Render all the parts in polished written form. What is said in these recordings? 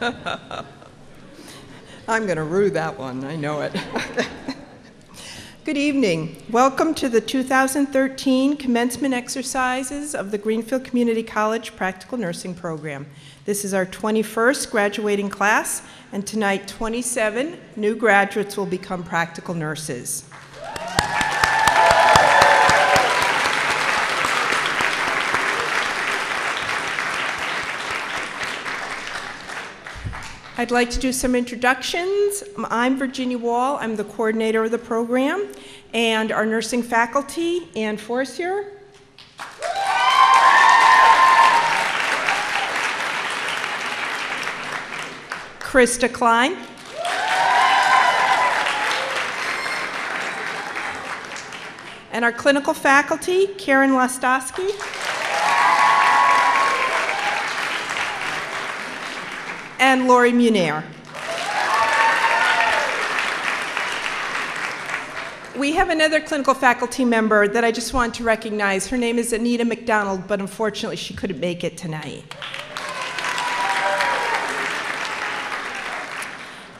I'm going to rue that one, I know it. Good evening. Welcome to the 2013 Commencement Exercises of the Greenfield Community College Practical Nursing Program. This is our 21st graduating class, and tonight 27 new graduates will become practical nurses. I'd like to do some introductions. I'm Virginia Wall. I'm the coordinator of the program. And our nursing faculty, Anne Forcier. Krista Klein. And our clinical faculty, Karen Lostowski. And Lori Munier. We have another clinical faculty member that I just want to recognize. Her name is Anita McDonald, but unfortunately she couldn't make it tonight.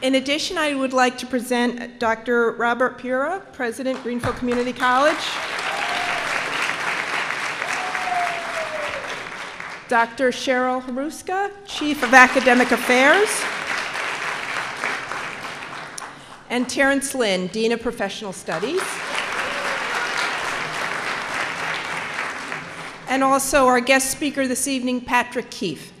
In addition, I would like to present Dr. Robert Pura, President, Greenfield Community College. Dr. Cheryl Haruska, Chief of Academic Affairs, and Terrence Lynn, Dean of Professional Studies, and also our guest speaker this evening, Patrick Keefe.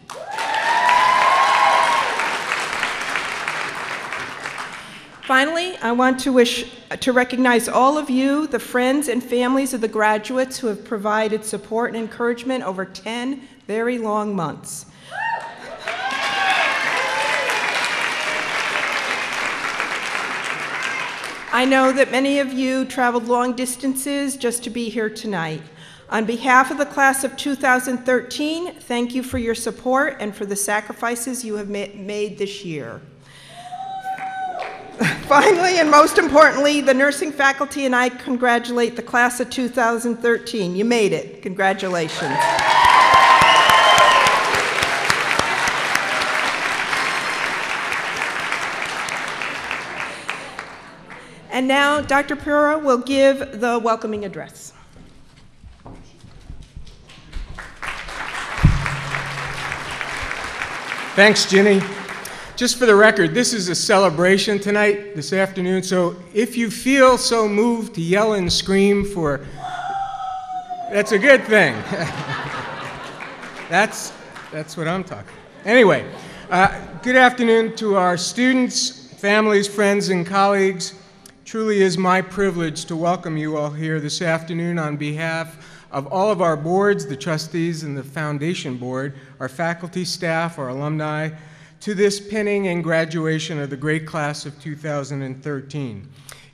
Finally, I want to recognize all of you, the friends and families of the graduates who have provided support and encouragement over 10 very long months. I know that many of you traveled long distances just to be here tonight. On behalf of the class of 2013, thank you for your support and for the sacrifices you have made this year. Finally, and most importantly, the nursing faculty and I congratulate the class of 2013. You made it. Congratulations. And now, Dr. Pura will give the welcoming address. Thanks, Ginny. Just for the record, this is a celebration tonight, this afternoon, so if you feel so moved to yell and scream for, that's a good thing. That's what I'm talking about. Anyway, good afternoon to our students, families, friends, and colleagues. Truly is my privilege to welcome you all here this afternoon on behalf of all of our boards, the trustees and the foundation board, our faculty, staff, our alumni, to this pinning and graduation of the great class of 2013.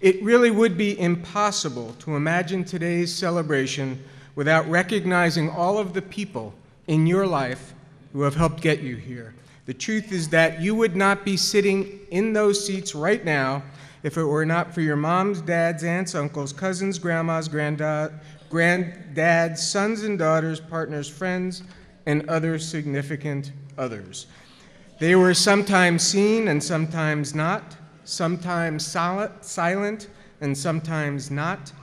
It really would be impossible to imagine today's celebration without recognizing all of the people in your life who have helped get you here. The truth is that you would not be sitting in those seats right now if it were not for your moms, dads, aunts, uncles, cousins, grandmas, granddads, sons and daughters, partners, friends, and other significant others. They were sometimes seen and sometimes not, sometimes silent and sometimes not,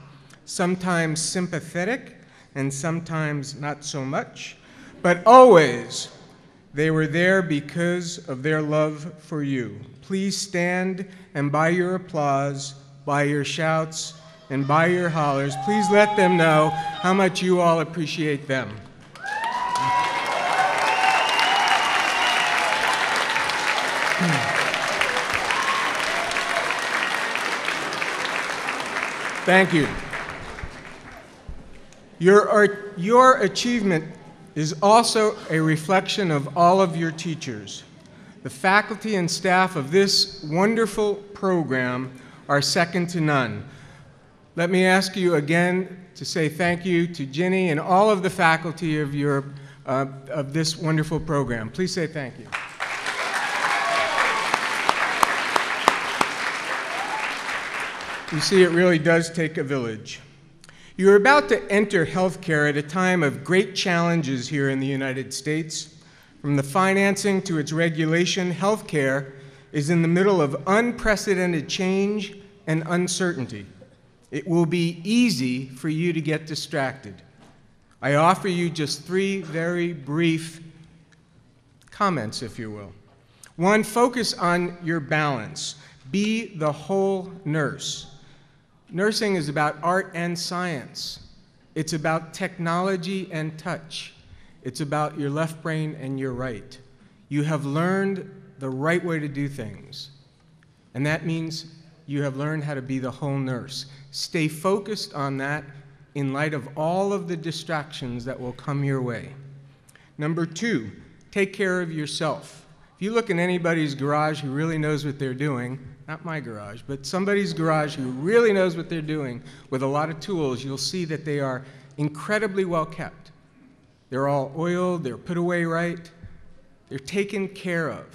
sometimes sympathetic and sometimes not so much, but always they were there because of their love for you. Please stand, and by your applause, by your shouts, and by your hollers, please let them know how much you all appreciate them. Thank you. Your achievement is also a reflection of all of your teachers. The faculty and staff of this wonderful program are second to none. Let me ask you again to say thank you to Ginny and all of the faculty of of this wonderful program. Please say thank you. You see, it really does take a village. You're about to enter healthcare at a time of great challenges here in the United States. from the financing to its regulation, healthcare is in the middle of unprecedented change and uncertainty. It will be easy for you to get distracted. I offer you just three very brief comments, if you will. One, focus on your balance. Be the whole nurse. Nursing is about art and science. It's about technology and touch. It's about your left brain and your right. You have learned the right way to do things. And that means you have learned how to be the whole nurse. Stay focused on that in light of all of the distractions that will come your way. Number two, take care of yourself. If you look in anybody's garage who really knows what they're doing, not my garage, but somebody's garage who really knows what they're doing with a lot of tools, you'll see that they are incredibly well kept. They're all oiled, they're put away right, they're taken care of.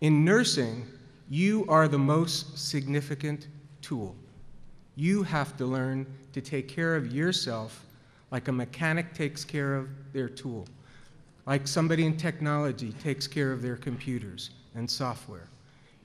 In nursing, you are the most significant tool. You have to learn to take care of yourself like a mechanic takes care of their tool, like somebody in technology takes care of their computers and software.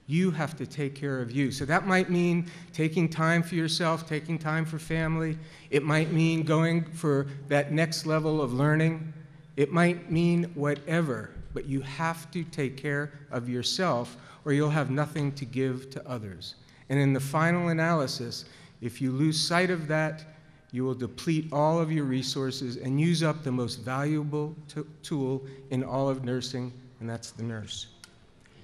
You have to take care of you. So that might mean taking time for yourself, taking time for family. It might mean going for that next level of learning. It might mean whatever, but you have to take care of yourself or you'll have nothing to give to others. And in the final analysis, if you lose sight of that, you will deplete all of your resources and use up the most valuable tool in all of nursing, and that's the nurse.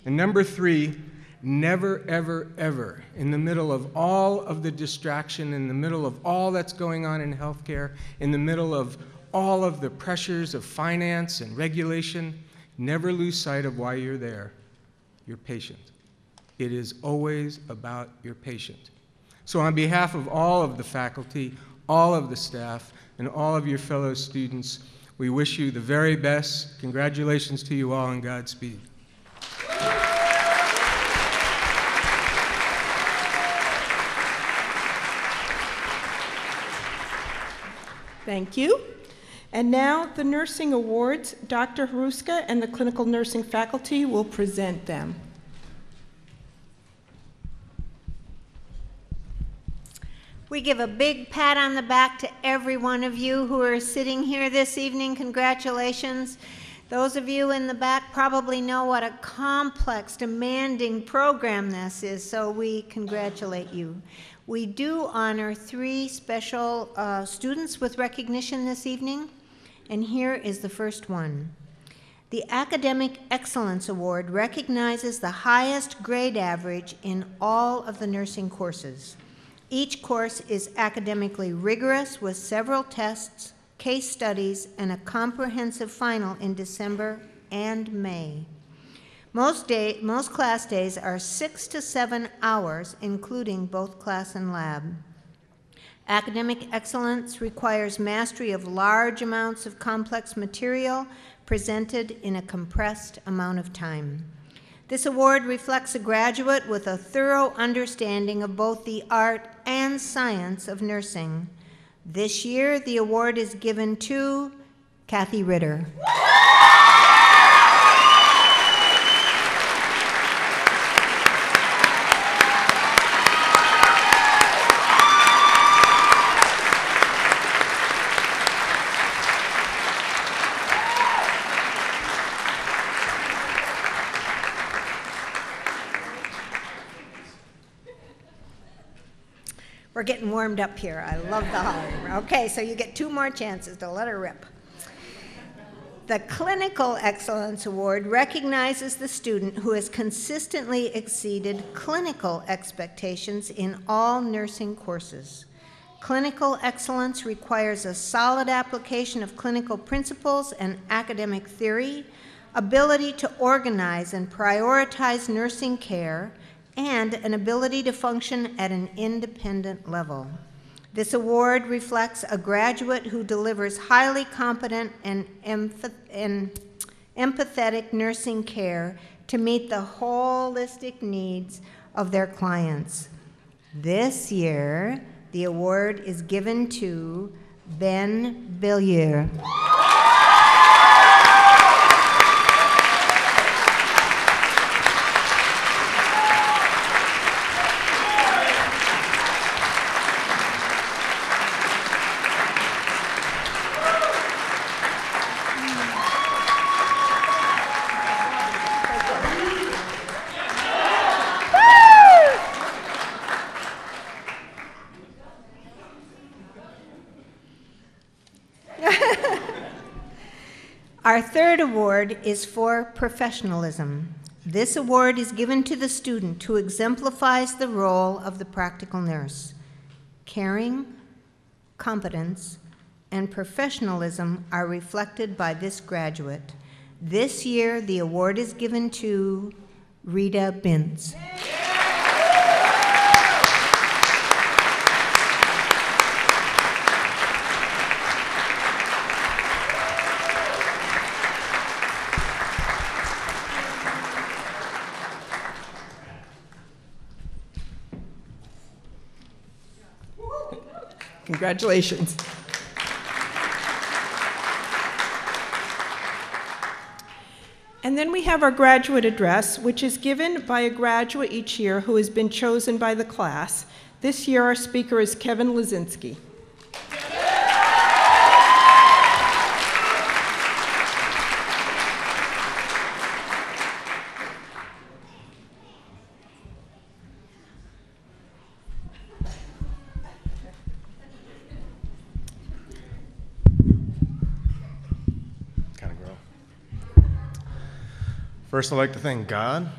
And number three, never, ever, ever, in the middle of all of the distraction, in the middle of all that's going on in healthcare, in the middle of all of the pressures of finance and regulation, never lose sight of why you're there, your patient. It is always about your patient. So on behalf of all of the faculty, all of the staff, and all of your fellow students, we wish you the very best. Congratulations to you all and Godspeed. Thank you. And now the Nursing Awards. Dr. Haruska and the clinical nursing faculty will present them. We give a big pat on the back to every one of you who are sitting here this evening. Congratulations. Those of you in the back probably know what a complex, demanding program this is, so we congratulate you. We do honor three special students with recognition this evening, and here is the first one. The Academic Excellence Award recognizes the highest grade average in all of the nursing courses. Each course is academically rigorous with several tests, case studies, and a comprehensive final in December and May. Most class days are 6 to 7 hours, including both class and lab. Academic excellence requires mastery of large amounts of complex material presented in a compressed amount of time. This award reflects a graduate with a thorough understanding of both the art and science of nursing. This year, the award is given to Kathy Ritter. We're getting warmed up here. I love the holler. Okay, so you get two more chances to let her rip. The Clinical Excellence Award recognizes the student who has consistently exceeded clinical expectations in all nursing courses. Clinical excellence requires a solid application of clinical principles and academic theory, ability to organize and prioritize nursing care, and an ability to function at an independent level. This award reflects a graduate who delivers highly competent and empathetic nursing care to meet the holistic needs of their clients. This year, the award is given to Ben Bollier. Our third award is for professionalism. This award is given to the student who exemplifies the role of the practical nurse. Caring, competence, and professionalism are reflected by this graduate. This year, the award is given to Rita Bintz. Congratulations. And then we have our graduate address, which is given by a graduate each year who has been chosen by the class. This year, our speaker is Kevin Leszczynski. First, I'd like to thank God,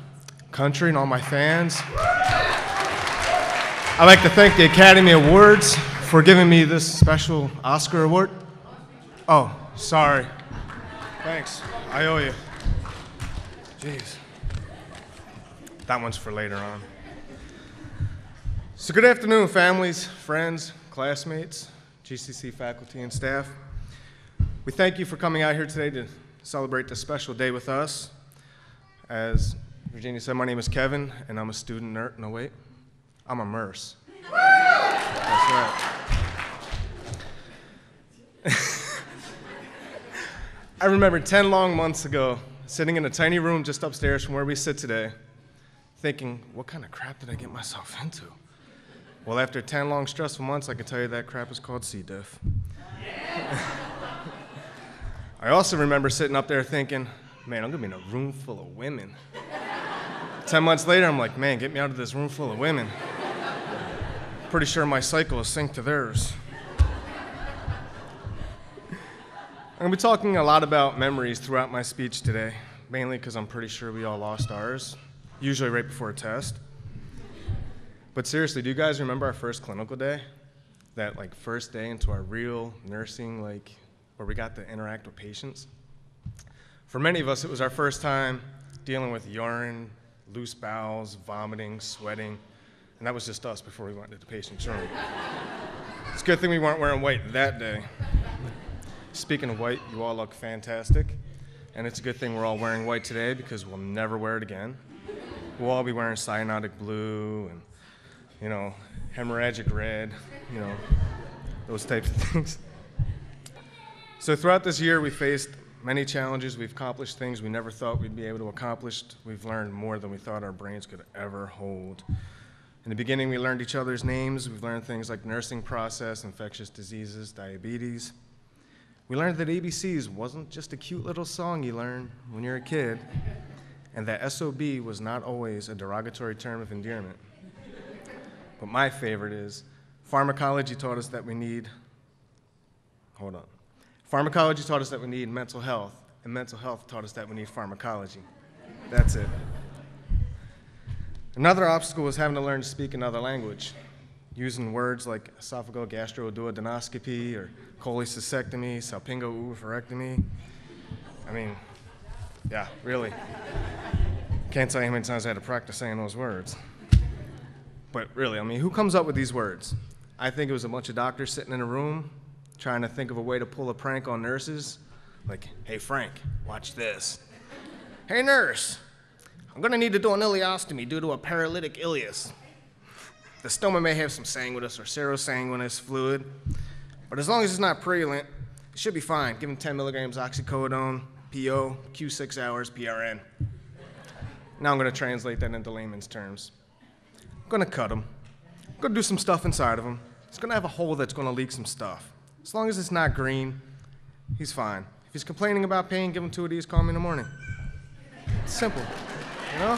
country, and all my fans. I'd like to thank the Academy Awards for giving me this special Oscar award. Oh, sorry. Thanks. I owe you. Jeez. That one's for later on. So good afternoon, families, friends, classmates, GCC faculty and staff. We thank you for coming out here today to celebrate this special day with us. As Virginia said, my name is Kevin, and I'm a student nurse. No, wait. I'm a nurse. That's right. I remember 10 long months ago, sitting in a tiny room just upstairs from where we sit today, thinking, what kind of crap did I get myself into? Well, after 10 long, stressful months, I can tell you that crap is called C. diff. Yeah. I also remember sitting up there thinking, man, I'm gonna be in a room full of women. 10 months later, I'm like, man, get me out of this room full of women. Pretty sure my cycle will sync to theirs. I'm gonna be talking a lot about memories throughout my speech today, mainly because I'm pretty sure we all lost ours, usually right before a test. But seriously, do you guys remember our first clinical day? That like first day into our real nursing, like where we got to interact with patients? For many of us, it was our first time dealing with urine, loose bowels, vomiting, sweating, and that was just us before we went into the patient's room. It's a good thing we weren't wearing white that day. Speaking of white, you all look fantastic, and it's a good thing we're all wearing white today because we'll never wear it again. We'll all be wearing cyanotic blue and, you know, hemorrhagic red, you know, those types of things. So throughout this year, we faced many challenges. We've accomplished things we never thought we'd be able to accomplish. We've learned more than we thought our brains could ever hold. In the beginning, we learned each other's names. We've learned things like nursing process, infectious diseases, diabetes. We learned that ABCs wasn't just a cute little song you learn when you're a kid, and that SOB was not always a derogatory term of endearment. But my favorite is pharmacology taught us that we need, hold on. Pharmacology taught us that we need mental health, and mental health taught us that we need pharmacology. That's it. Another obstacle was having to learn to speak another language, using words like esophageal gastro-duodenoscopy or cholecystectomy, salpingo-oophorectomy. I mean, yeah, really. Can't tell you how many times I had to practice saying those words. But really, I mean, who comes up with these words? I think it was a bunch of doctors sitting in a room trying to think of a way to pull a prank on nurses, like, hey, Frank, watch this. Hey, nurse, I'm gonna need to do an ileostomy due to a paralytic ileus. The stoma may have some sanguinous or serosanguinous fluid, but as long as it's not purulent, it should be fine. Give him 10 milligrams oxycodone, PO, Q6 hours, PRN. Now I'm gonna translate that into layman's terms. I'm gonna cut him. I'm gonna do some stuff inside of him. It's gonna have a hole that's gonna leak some stuff. As long as it's not green, he's fine. If he's complaining about pain, give him 2 of these, call me in the morning. It's simple, you know?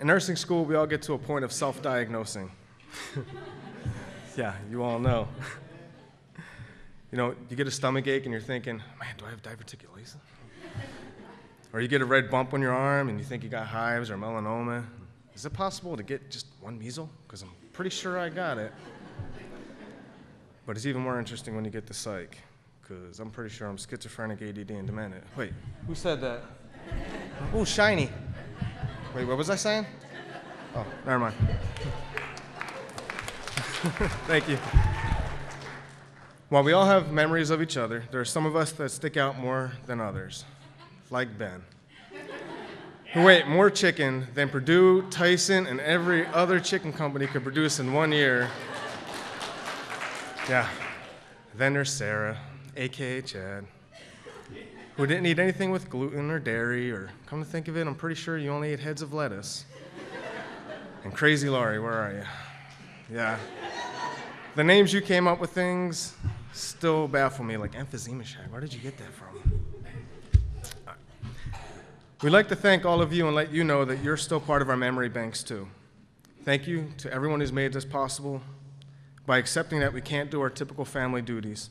In nursing school, we all get to a point of self-diagnosing. Yeah, you all know. You know, you get a stomach ache and you're thinking, man, do I have diverticulitis? Or you get a red bump on your arm and you think you got hives or melanoma. Is it possible to get just one measle? Because I'm pretty sure I got it. But it's even more interesting when you get the psych, because I'm pretty sure I'm schizophrenic, ADD, and demented. Wait, who said that? Oh, shiny. Wait, what was I saying? Oh, never mind. Thank you. While we all have memories of each other, there are some of us that stick out more than others, like Ben, who ate more chicken than Purdue, Tyson, and every other chicken company could produce in 1 year. Yeah. Then there's Sarah, a.k.a. Chad, who didn't eat anything with gluten or dairy, or come to think of it, I'm pretty sure you only ate heads of lettuce. And crazy Laurie, where are you? Yeah. The names you came up with things still baffle me, like emphysema shag. Where did you get that from? Right. We'd like to thank all of you and let you know that you're still part of our memory banks, too. Thank you to everyone who's made this possible by accepting that we can't do our typical family duties,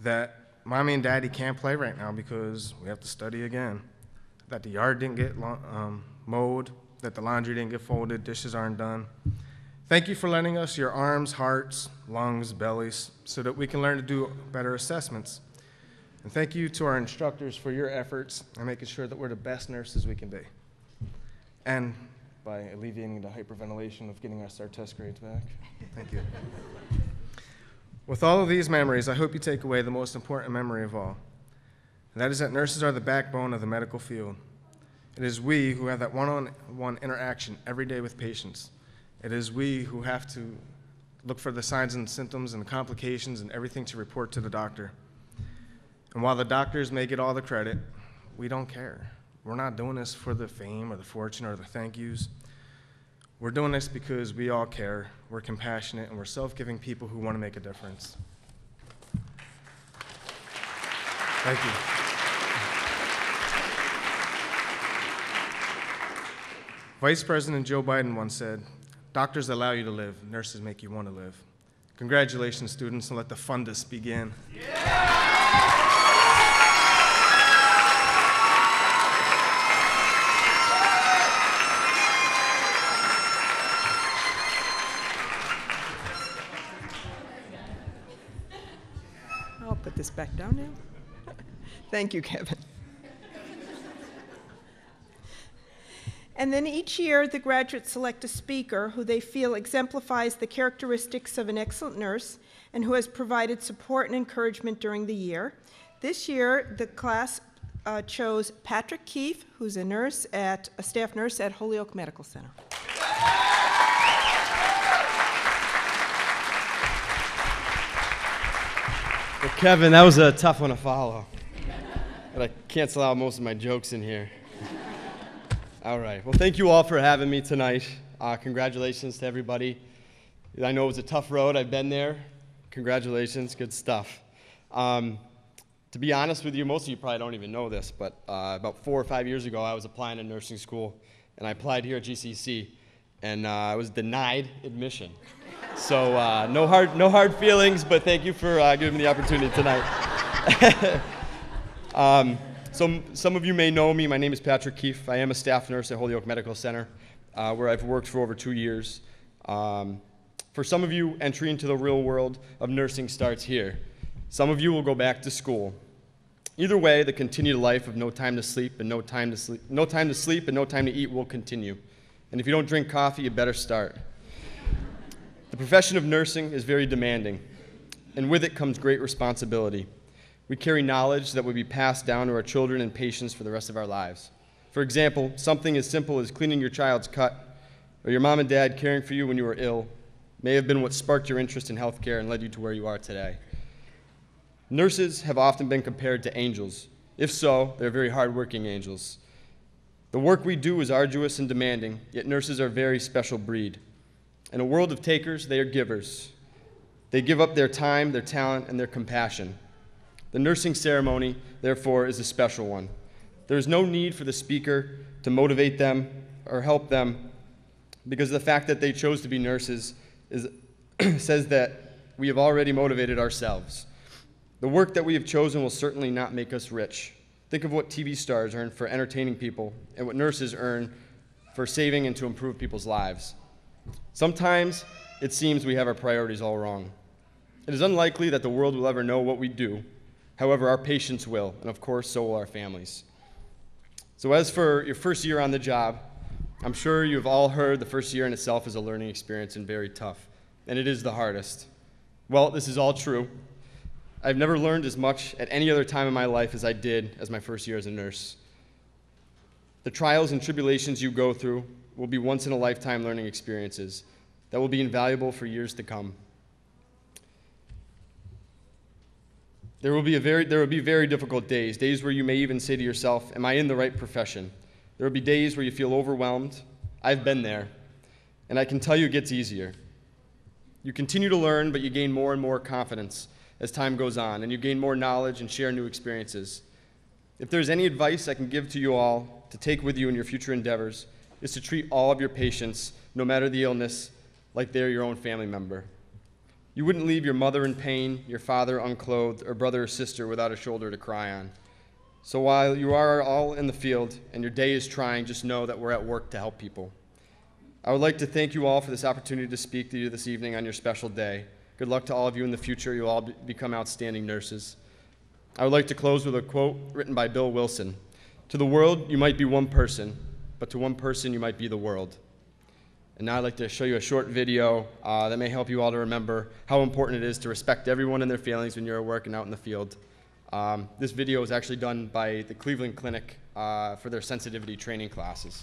that Mommy and Daddy can't play right now because we have to study again, that the yard didn't get mowed, that the laundry didn't get folded, dishes aren't done. Thank you for lending us your arms, hearts, lungs, bellies, so that we can learn to do better assessments. And thank you to our instructors for your efforts and making sure that we're the best nurses we can be, and by alleviating the hyperventilation of getting us our test grades back. Thank you. With all of these memories, I hope you take away the most important memory of all, and that is that nurses are the backbone of the medical field. It is we who have that one-on-one interaction every day with patients. It is we who have to look for the signs and symptoms and complications and everything to report to the doctor. And while the doctors may get all the credit, we don't care. We're not doing this for the fame or the fortune or the thank yous. We're doing this because we all care, we're compassionate, and we're self-giving people who want to make a difference. Thank you. Vice President Joe Biden once said, "Doctors allow you to live, nurses make you want to live." Congratulations, students, and let the fundus begin. Yeah! Put this back down now. Thank you, Kevin. And then each year, the graduates select a speaker who they feel exemplifies the characteristics of an excellent nurse and who has provided support and encouragement during the year. This year, the class chose Patrick Keefe, who's a staff nurse at Holyoke Medical Center. Well, Kevin, that was a tough one to follow, but I cancel out most of my jokes in here. All right. Well, thank you all for having me tonight. Congratulations to everybody. I know it was a tough road. I've been there. Congratulations. Good stuff. To be honest with you, most of you probably don't even know this, but about 4 or 5 years ago, I was applying to nursing school, and I applied here at GCC, and I was denied admission. So no hard feelings, but thank you for giving me the opportunity tonight. Some of you may know me. My name is Patrick Keefe. I am a staff nurse at Holyoke Medical Center, where I've worked for over 2 years. For some of you, entry into the real world of nursing starts here. Some of you will go back to school. Either way, the continued life of no time to sleep and no time to eat will continue. And if you don't drink coffee, you better start. The profession of nursing is very demanding, and with it comes great responsibility. We carry knowledge that will be passed down to our children and patients for the rest of our lives. For example, something as simple as cleaning your child's cut, or your mom and dad caring for you when you were ill, may have been what sparked your interest in healthcare and led you to where you are today. Nurses have often been compared to angels. If so, they're very hardworking angels. The work we do is arduous and demanding, yet nurses are a very special breed. In a world of takers, they are givers. They give up their time, their talent, and their compassion. The nursing ceremony, therefore, is a special one. There is no need for the speaker to motivate them or help them, because the fact that they chose to be nurses is says that we have already motivated ourselves. The work that we have chosen will certainly not make us rich. Think of what TV stars earn for entertaining people and what nurses earn for saving and to improve people's lives. Sometimes it seems we have our priorities all wrong. It is unlikely that the world will ever know what we do. However, our patients will, and of course, so will our families. So as for your first year on the job, I'm sure you've all heard the first year in itself is a learning experience and very tough, and it is the hardest. Well, this is all true. I've never learned as much at any other time in my life as I did as my first year as a nurse. The trials and tribulations you go through will be once-in-a-lifetime learning experiences that will be invaluable for years to come. There will be very difficult days, days where you may even say to yourself, am I in the right profession? There will be days where you feel overwhelmed. I've been there, and I can tell you it gets easier. You continue to learn, but you gain more and more confidence as time goes on, and you gain more knowledge and share new experiences. If there's any advice I can give to you all to take with you in your future endeavors, is to treat all of your patients, no matter the illness, like they're your own family member. You wouldn't leave your mother in pain, your father unclothed, or brother or sister without a shoulder to cry on. So while you are all in the field and your day is trying, just know that we're at work to help people. I would like to thank you all for this opportunity to speak to you this evening on your special day. Good luck to all of you in the future. You'll all become outstanding nurses. I would like to close with a quote written by Bill Wilson. To the world, you might be one person, but to one person, you might be the world. And now I'd like to show you a short video that may help you all to remember how important it is to respect everyone and their feelings when you're at work and out in the field. This video was actually done by the Cleveland Clinic for their sensitivity training classes.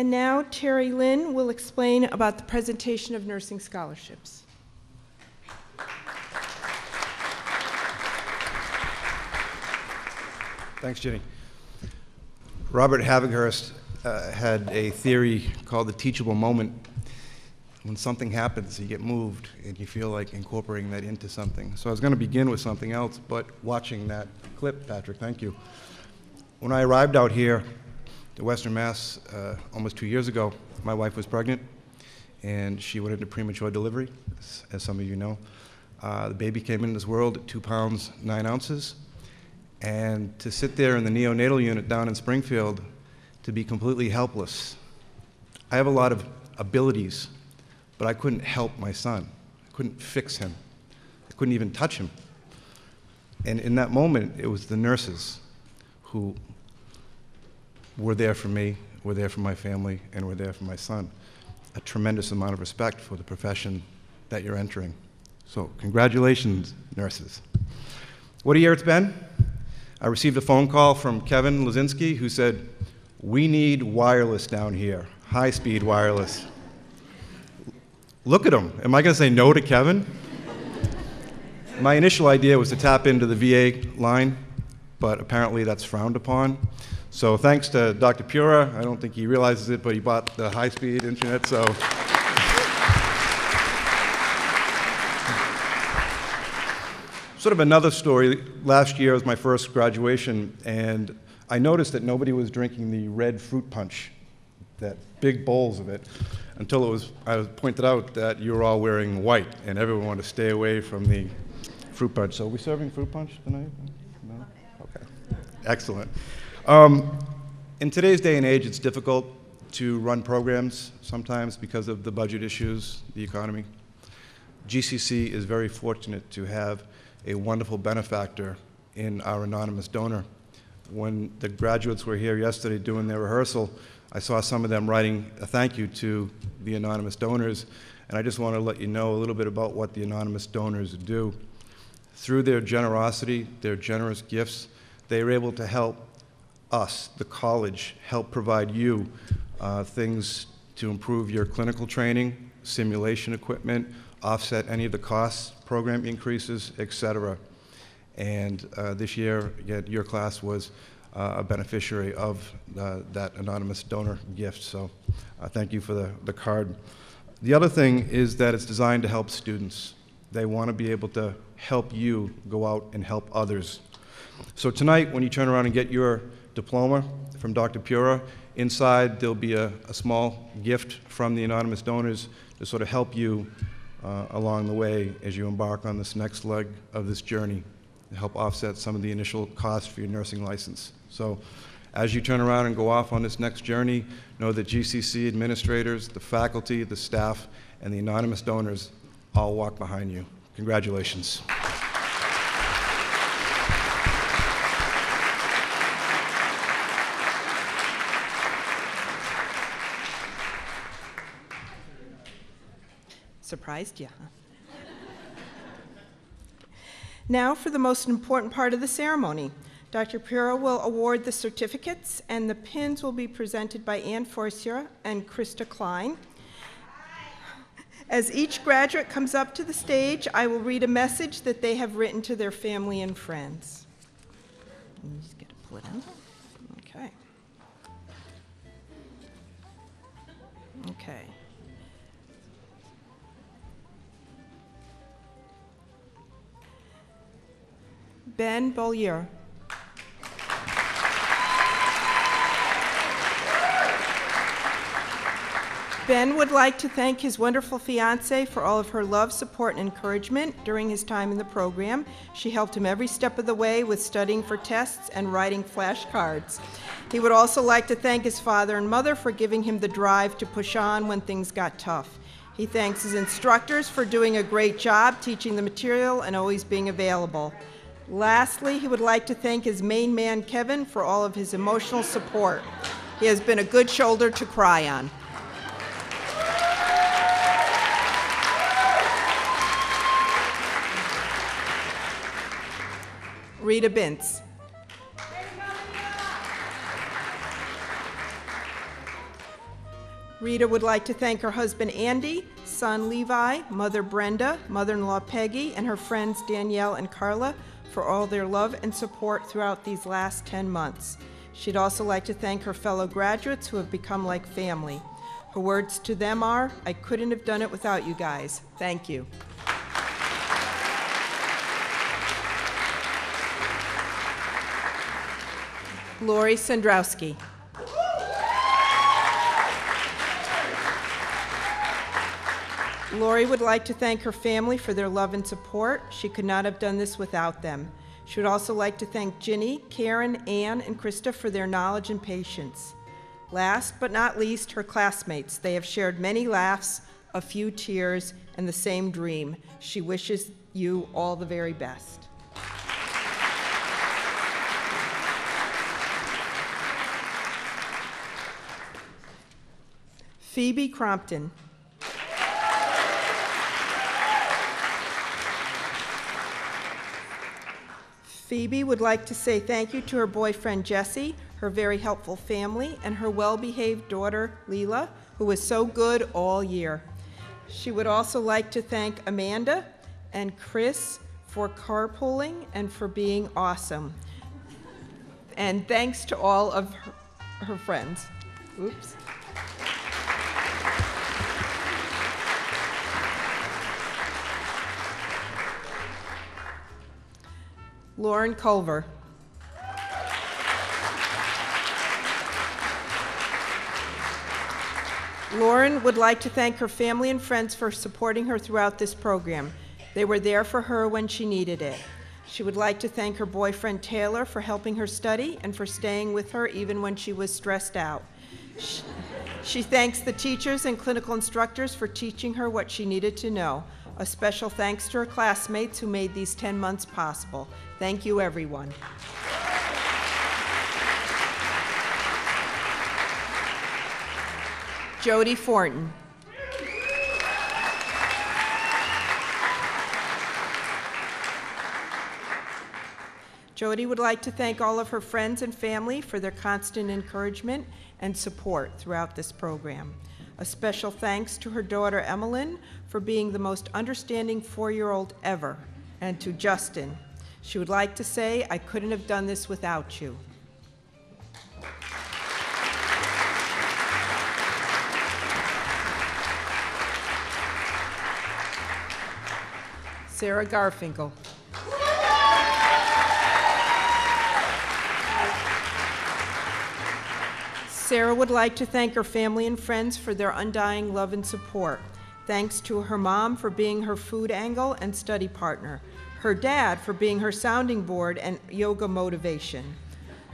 And now Terry Lynn will explain about the presentation of nursing scholarships. Thanks, Jenny. Robert Havighurst had a theory called the teachable moment. When something happens, you get moved, and you feel like incorporating that into something. So I was going to begin with something else, but watching that clip, Patrick, thank you. When I arrived out here to Western Mass almost 2 years ago, my wife was pregnant, and she went into premature delivery, as some of you know. The baby came into this world at 2 pounds, 9 ounces. And to sit there in the neonatal unit down in Springfield, to be completely helpless. I have a lot of abilities, but I couldn't help my son. I couldn't fix him. I couldn't even touch him. And in that moment, it was the nurses who were there for me, were there for my family, and were there for my son. A tremendous amount of respect for the profession that you're entering. So congratulations, nurses. What a year it's been. I received a phone call from Kevin Leszczynski, who said, "We need wireless down here, high-speed wireless." Look at him. Am I going to say no to Kevin? My initial idea was to tap into the VA line, but apparently that's frowned upon. So thanks to Dr. Pura, I don't think he realizes it, but he bought the high-speed internet, so. Sort of another story, last year was my first graduation, and I noticed that nobody was drinking the red fruit punch, that big bowls of it, until I was pointed out that you were all wearing white, and everyone wanted to stay away from the fruit punch. So are we serving fruit punch tonight? No? Okay. Excellent. In today's day and age, it's difficult to run programs sometimes because of the budget issues, the economy. GCC is very fortunate to have a wonderful benefactor in our anonymous donor. When the graduates were here yesterday doing their rehearsal, I saw some of them writing a thank you to the anonymous donors, and I just want to let you know a little bit about what the anonymous donors do. Through their generosity, their generous gifts, they are able to help us, the college, help provide you things to improve your clinical training, simulation equipment, offset any of the costs, program increases, et cetera. And this year, again, your class was a beneficiary of that anonymous donor gift. So thank you for the card. The other thing is that it's designed to help students. They want to be able to help you go out and help others. So tonight, when you turn around and get your diploma from Dr. Pura, inside there'll be a small gift from the anonymous donors to sort of help you along the way as you embark on this next leg of this journey to help offset some of the initial costs for your nursing license. So as you turn around and go off on this next journey, know that GCC administrators, the faculty, the staff, and the anonymous donors all walk behind you. Congratulations. Surprised? Yeah. Now for the most important part of the ceremony. Dr. Pura will award the certificates, and the pins will be presented by Anne Forcier and Krista Klein. As each graduate comes up to the stage, I will read a message that they have written to their family and friends. I'm just going to pull it out. Okay. Okay. Ben Bollier. Ben would like to thank his wonderful fiancée for all of her love, support, and encouragement during his time in the program. She helped him every step of the way with studying for tests and writing flashcards. He would also like to thank his father and mother for giving him the drive to push on when things got tough. He thanks his instructors for doing a great job teaching the material and always being available. Lastly, he would like to thank his main man, Kevin, for all of his emotional support. He has been a good shoulder to cry on. Rita Bintz. Rita would like to thank her husband Andy, son Levi, mother Brenda, mother-in-law Peggy, and her friends Danielle and Carla for all their love and support throughout these last 10 months. She'd also like to thank her fellow graduates who have become like family. Her words to them are, "I couldn't have done it without you guys. Thank you." Lori Sandrowski. Lori would like to thank her family for their love and support. She could not have done this without them. She would also like to thank Ginny, Karen, Anne, and Krista for their knowledge and patience. Last but not least, her classmates. They have shared many laughs, a few tears, and the same dream. She wishes you all the very best. Phoebe Crompton. Phoebe would like to say thank you to her boyfriend Jesse, her very helpful family, and her well-behaved daughter Leila, who was so good all year. She would also like to thank Amanda and Chris for carpooling and for being awesome. And thanks to all of her friends. Oops. Lauren Culver. Lauren would like to thank her family and friends for supporting her throughout this program. They were there for her when she needed it. She would like to thank her boyfriend Taylor for helping her study and for staying with her even when she was stressed out. She thanks the teachers and clinical instructors for teaching her what she needed to know. A special thanks to her classmates who made these 10 months possible. Thank you, everyone. Jody Fortin. Jody would like to thank all of her friends and family for their constant encouragement and support throughout this program. A special thanks to her daughter, Emmeline, for being the most understanding 4-year-old ever, and to Justin. She would like to say, "I couldn't have done this without you." Sarah Garfinkel. Sarah would like to thank her family and friends for their undying love and support. Thanks to her mom for being her food angle and study partner, her dad for being her sounding board and yoga motivation,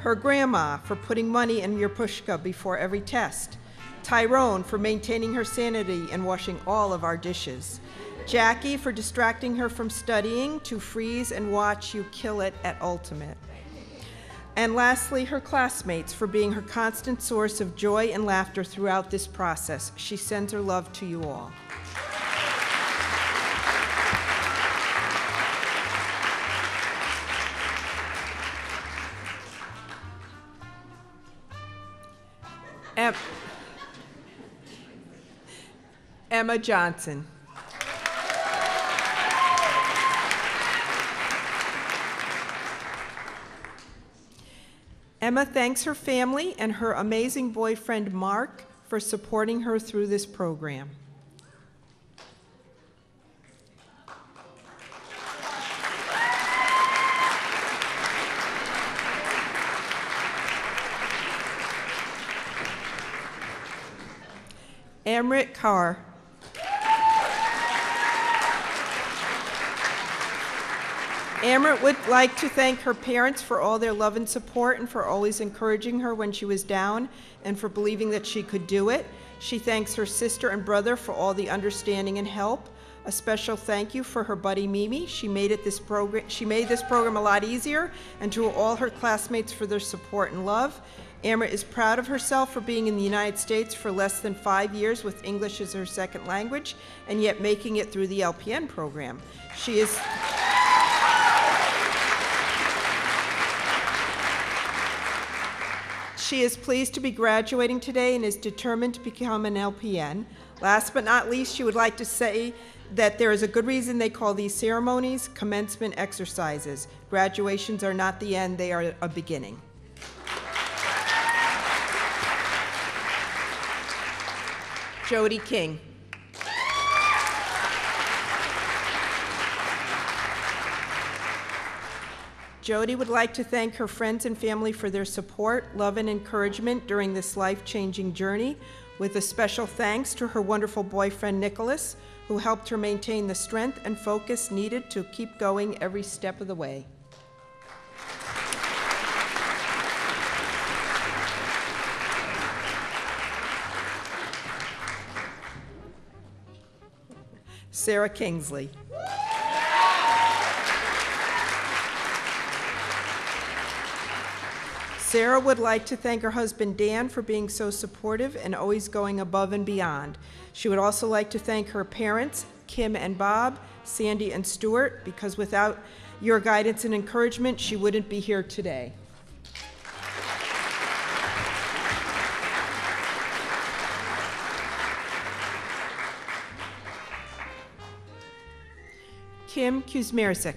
her grandma for putting money in your pushka before every test, Tyrone for maintaining her sanity and washing all of our dishes, Jackie for distracting her from studying to freeze and watch you kill it at Ultimate, and lastly, her classmates for being her constant source of joy and laughter throughout this process. She sends her love to you all. Emma Johnson. Emma thanks her family and her amazing boyfriend, Mark, for supporting her through this program. Amrit Kaur. Amrit would like to thank her parents for all their love and support and for always encouraging her when she was down and for believing that she could do it. She thanks her sister and brother for all the understanding and help. A special thank you for her buddy Mimi. She made this program a lot easier, and to all her classmates for their support and love. Amrit is proud of herself for being in the United States for less than 5 years with English as her second language and yet making it through the LPN program. She is pleased to be graduating today and is determined to become an LPN. Last but not least, she would like to say that there is a good reason they call these ceremonies commencement exercises. Graduations are not the end, they are a beginning. Jody King. Jody would like to thank her friends and family for their support, love, and encouragement during this life-changing journey, with a special thanks to her wonderful boyfriend, Nicholas, who helped her maintain the strength and focus needed to keep going every step of the way. Sarah Kingsley. Sarah would like to thank her husband, Dan, for being so supportive and always going above and beyond. She would also like to thank her parents, Kim and Bob, Sandy and Stuart, because without your guidance and encouragement, she wouldn't be here today. Kim Kuzmierczyk.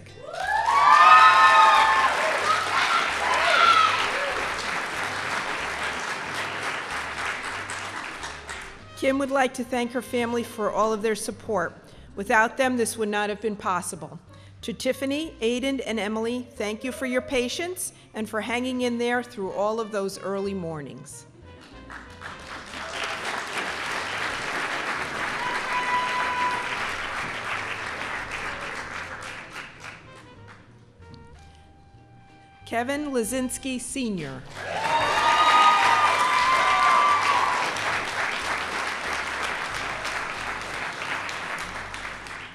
Kim would like to thank her family for all of their support. Without them, this would not have been possible. To Tiffany, Aiden, and Emily, thank you for your patience and for hanging in there through all of those early mornings. Kevin Leszczynski, Sr.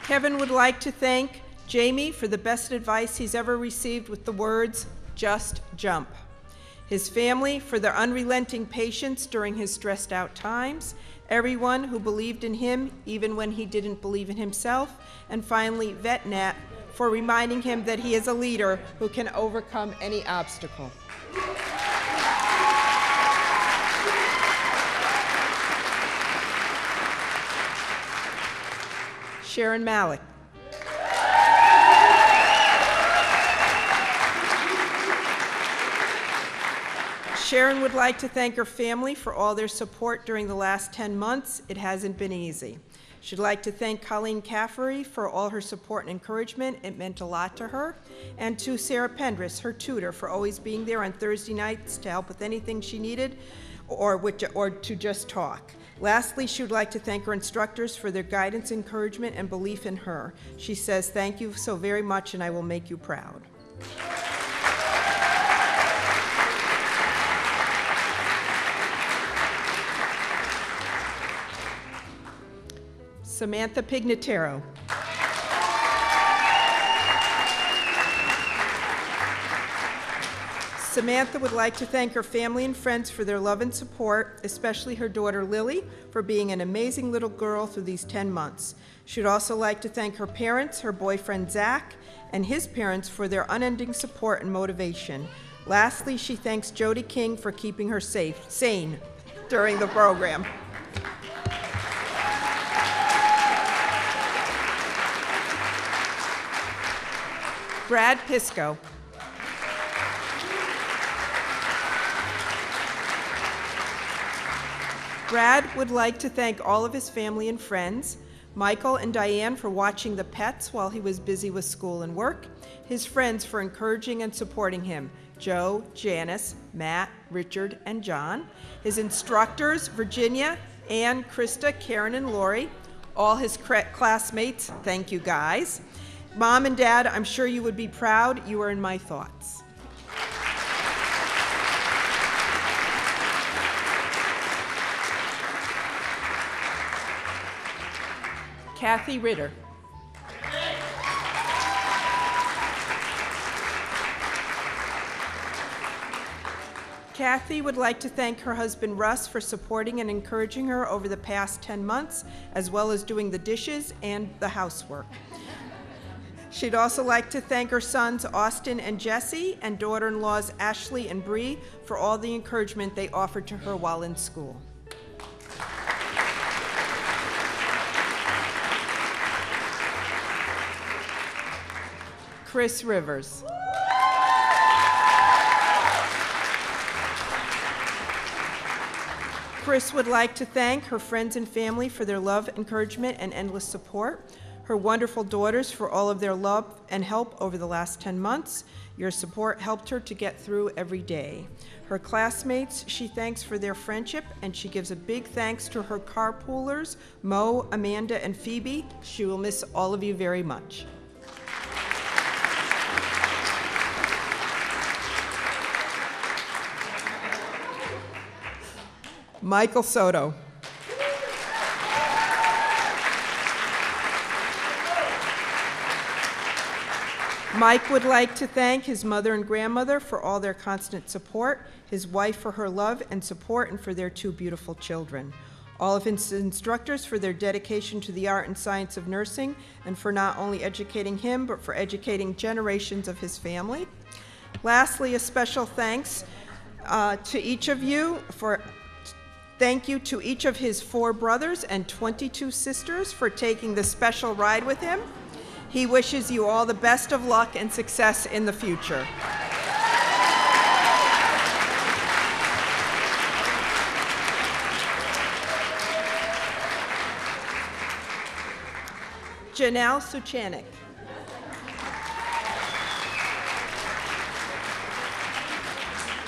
Kevin would like to thank Jamie for the best advice he's ever received with the words, "Just jump." His family for their unrelenting patience during his stressed out times, everyone who believed in him even when he didn't believe in himself, and finally VetNat for reminding him that he is a leader who can overcome any obstacle. Sharon Malik. Sharon would like to thank her family for all their support during the last 10 months. It hasn't been easy. She'd like to thank Colleen Caffery for all her support and encouragement. It meant a lot to her. And to Sarah Pendress, her tutor, for always being there on Thursday nights to help with anything she needed or to just talk. Lastly, she would like to thank her instructors for their guidance, encouragement, and belief in her. She says, "Thank you so very much, and I will make you proud." Samantha Pignataro. Samantha would like to thank her family and friends for their love and support, especially her daughter Lily for being an amazing little girl through these 10 months. She would also like to thank her parents, her boyfriend Zach, and his parents for their unending support and motivation. Lastly, she thanks Jody King for keeping her sane during the program. Brad Pisco. Brad would like to thank all of his family and friends, Michael and Diane for watching the pets while he was busy with school and work, his friends for encouraging and supporting him, Joe, Janice, Matt, Richard, and John, his instructors, Virginia, Anne, Krista, Karen, and Lori, all his classmates, thank you guys. Mom and Dad, I'm sure you would be proud. You are in my thoughts. Kathy Ritter. Kathy would like to thank her husband Russ for supporting and encouraging her over the past 10 months, as well as doing the dishes and the housework. She'd also like to thank her sons, Austin and Jesse, and daughter-in-laws, Ashley and Bree, for all the encouragement they offered to her while in school. Chris Rivers. Chris would like to thank her friends and family for their love, encouragement, and endless support. Her wonderful daughters for all of their love and help over the last 10 months. Your support helped her to get through every day. Her classmates, she thanks for their friendship, and she gives a big thanks to her carpoolers, Mo, Amanda, and Phoebe. She will miss all of you very much. Michael Soto. Mike would like to thank his mother and grandmother for all their constant support, his wife for her love and support, and for their two beautiful children. All of his instructors for their dedication to the art and science of nursing, and for not only educating him, but for educating generations of his family. Lastly, a special thanks to each of you for thank you to each of his 4 brothers and 22 sisters for taking the special ride with him. He wishes you all the best of luck and success in the future. Janelle Suchanik.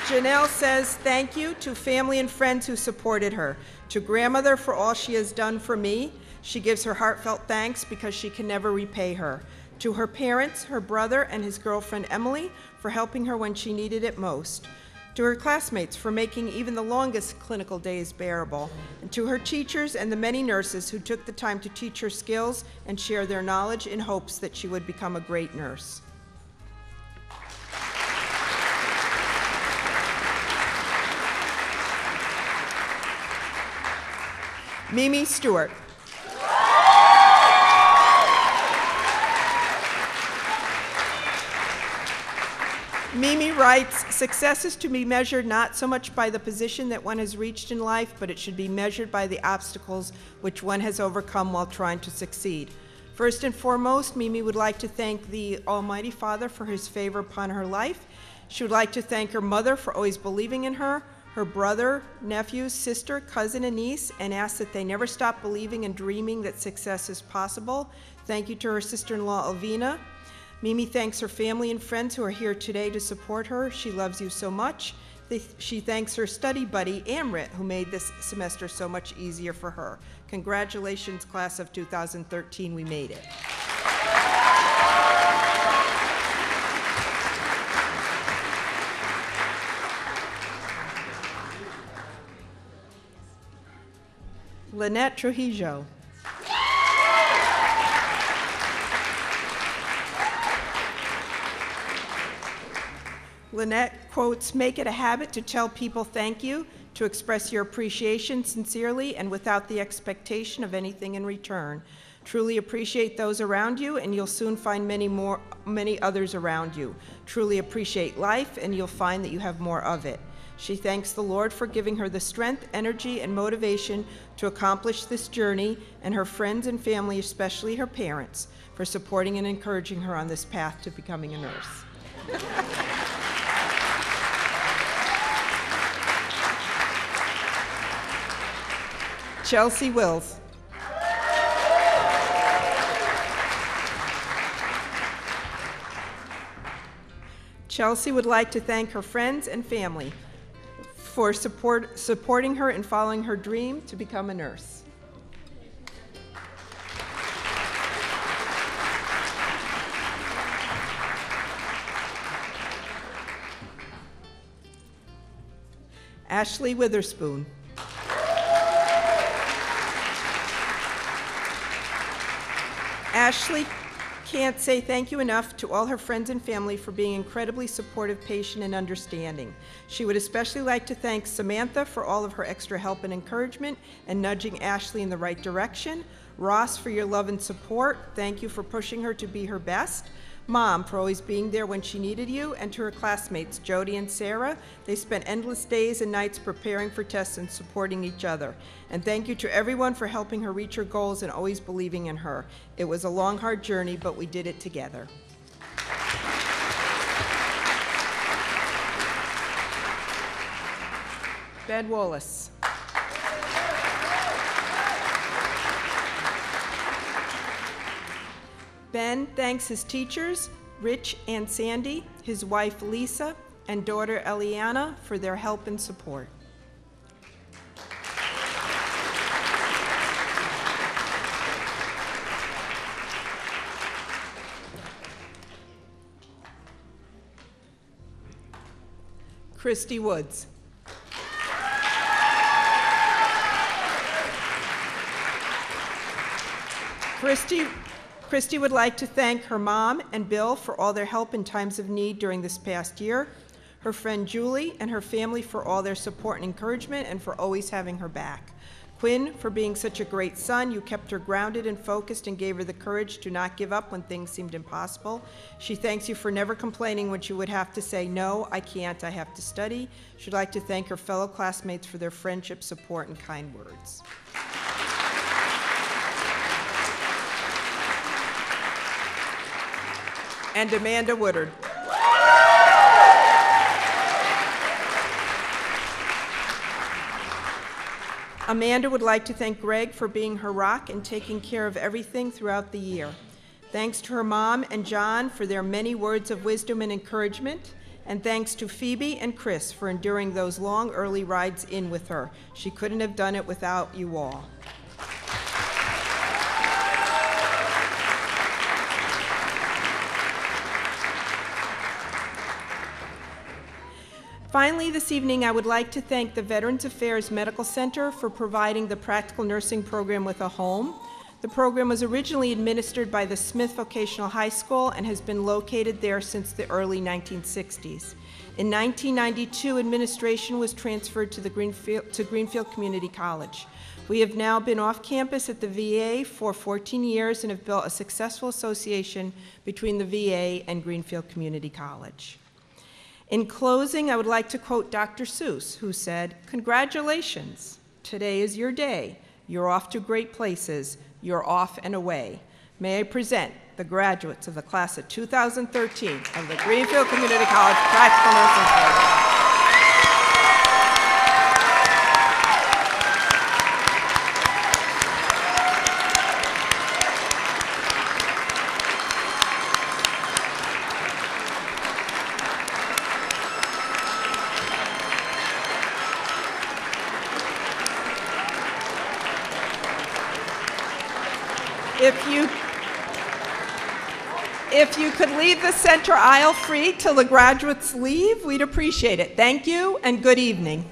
Janelle says thank you to family and friends who supported her, to grandmother for all she has done for me. She gives her heartfelt thanks because she can never repay her. To her parents, her brother, and his girlfriend Emily for helping her when she needed it most. To her classmates for making even the longest clinical days bearable. And to her teachers and the many nurses who took the time to teach her skills and share their knowledge in hopes that she would become a great nurse. Mimi Stewart. Mimi writes, success is to be measured not so much by the position that one has reached in life, but it should be measured by the obstacles which one has overcome while trying to succeed. First and foremost, Mimi would like to thank the Almighty Father for his favor upon her life. She would like to thank her mother for always believing in her, her brother, nephew, sister, cousin, and niece, and ask that they never stop believing and dreaming that success is possible. Thank you to her sister-in-law, Alvina. Mimi thanks her family and friends who are here today to support her. She loves you so much. She thanks her study buddy, Amrit, who made this semester so much easier for her. Congratulations, class of 2013, we made it. Lynette Trujillo. Lynette quotes, make it a habit to tell people thank you, to express your appreciation sincerely and without the expectation of anything in return. Truly appreciate those around you and you'll soon find many others around you. Truly appreciate life and you'll find that you have more of it. She thanks the Lord for giving her the strength, energy, and motivation to accomplish this journey, and her friends and family, especially her parents, for supporting and encouraging her on this path to becoming a nurse. Chelsea Wills. Chelsea would like to thank her friends and family for supporting her in following her dream to become a nurse. Ashley Witherspoon. Ashley can't say thank you enough to all her friends and family for being incredibly supportive, patient, and understanding. She would especially like to thank Samantha for all of her extra help and encouragement and nudging Ashley in the right direction, Ross, for your love and support. Thank you for pushing her to be her best. Mom, for always being there when she needed you, and to her classmates, Jody and Sarah. They spent endless days and nights preparing for tests and supporting each other. And thank you to everyone for helping her reach her goals and always believing in her. It was a long, hard journey, but we did it together. Ben Wallace. Ben thanks his teachers, Rich and Sandy, his wife Lisa, and daughter Eliana for their help and support. Christy Woods. Christy would like to thank her mom and Bill for all their help in times of need during this past year, her friend Julie and her family for all their support and encouragement and for always having her back. Quinn, for being such a great son, you kept her grounded and focused and gave her the courage to not give up when things seemed impossible. She thanks you for never complaining when she would have to say, no, I can't, I have to study. She'd like to thank her fellow classmates for their friendship, support, and kind words. And Amanda Woodard. Amanda would like to thank Greg for being her rock and taking care of everything throughout the year. Thanks to her mom and John for their many words of wisdom and encouragement. And thanks to Phoebe and Chris for enduring those long early rides in with her. She couldn't have done it without you all. Finally, this evening, I would like to thank the Veterans Affairs Medical Center for providing the practical nursing program with a home. The program was originally administered by the Smith Vocational High School and has been located there since the early 1960s. In 1992, administration was transferred to Greenfield Community College. We have now been off campus at the VA for 14 years and have built a successful association between the VA and Greenfield Community College. In closing, I would like to quote Dr. Seuss, who said, "Congratulations, today is your day. You're off to great places. You're off and away." May I present the graduates of the class of 2013 of the Greenfield Community College Practical Nursing Program. If you could leave the center aisle free till the graduates leave, we'd appreciate it. Thank you and good evening.